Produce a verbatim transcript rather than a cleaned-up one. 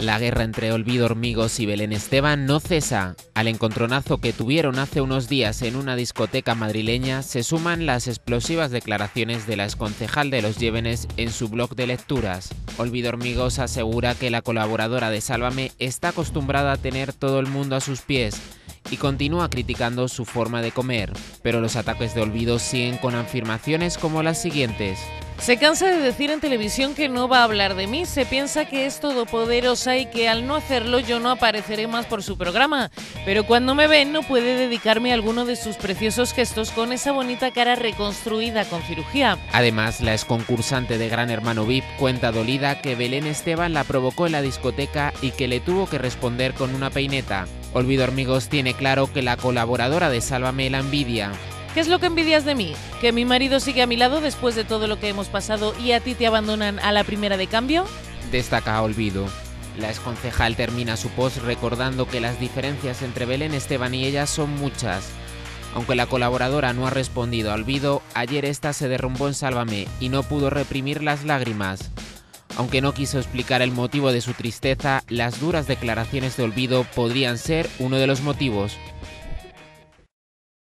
La guerra entre Olvido Hormigos y Belén Esteban no cesa. Al encontronazo que tuvieron hace unos días en una discoteca madrileña se suman las explosivas declaraciones de la exconcejal de los Yébenes en su blog de lecturas. Olvido Hormigos asegura que la colaboradora de Sálvame está acostumbrada a tener todo el mundo a sus pies y continúa criticando su forma de comer. Pero los ataques de Olvido siguen con afirmaciones como las siguientes. Se cansa de decir en televisión que no va a hablar de mí, se piensa que es todopoderosa y que al no hacerlo yo no apareceré más por su programa, pero cuando me ven no puede dedicarme a alguno de sus preciosos gestos con esa bonita cara reconstruida con cirugía. Además, la exconcursante de Gran Hermano V I P cuenta dolida que Belén Esteban la provocó en la discoteca y que le tuvo que responder con una peineta. Olvido Hormigos tiene claro que la colaboradora de Sálvame la envidia. ¿Qué es lo que envidias de mí? ¿Que mi marido sigue a mi lado después de todo lo que hemos pasado y a ti te abandonan a la primera de cambio? Destaca Olvido. La exconcejal termina su post recordando que las diferencias entre Belén Esteban y ella son muchas. Aunque la colaboradora no ha respondido a Olvido, ayer esta se derrumbó en Sálvame y no pudo reprimir las lágrimas. Aunque no quiso explicar el motivo de su tristeza, las duras declaraciones de Olvido podrían ser uno de los motivos.